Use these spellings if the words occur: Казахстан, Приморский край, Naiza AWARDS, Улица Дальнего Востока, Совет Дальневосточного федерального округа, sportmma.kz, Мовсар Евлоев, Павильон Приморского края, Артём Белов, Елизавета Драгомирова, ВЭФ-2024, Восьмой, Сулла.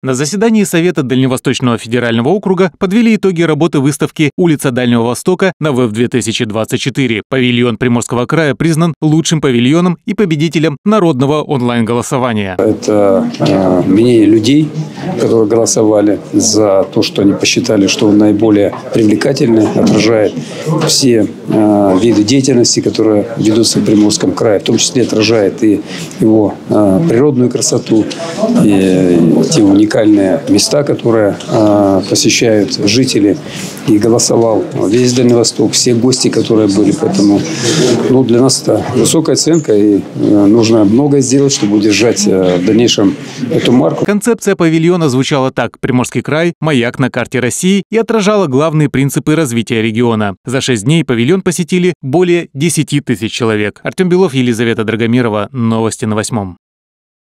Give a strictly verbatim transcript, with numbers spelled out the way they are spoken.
На заседании Совета Дальневосточного федерального округа подвели итоги работы выставки «Улица Дальнего Востока» на ВЭФ две тысячи двадцать четыре. Павильон Приморского края признан лучшим павильоном и победителем народного онлайн-голосования. Это э, мнение людей, которые голосовали за то, что они посчитали, что он наиболее привлекательный, отражает все э, виды деятельности, которые ведутся в Приморском крае, в том числе отражает и его э, природную красоту, и, и те уникальные уникальные места, которые э, посещают жители, и голосовал весь Дальний Восток, все гости, которые были. Поэтому ну, для нас это высокая оценка, и э, нужно многое сделать, чтобы удержать э, в дальнейшем эту марку. Концепция павильона звучала так: Приморский край – маяк на карте России, и отражала главные принципы развития региона. За шесть дней павильон посетили более десяти тысяч человек. Артём Белов, Елизавета Драгомирова. Новости на Восьмом.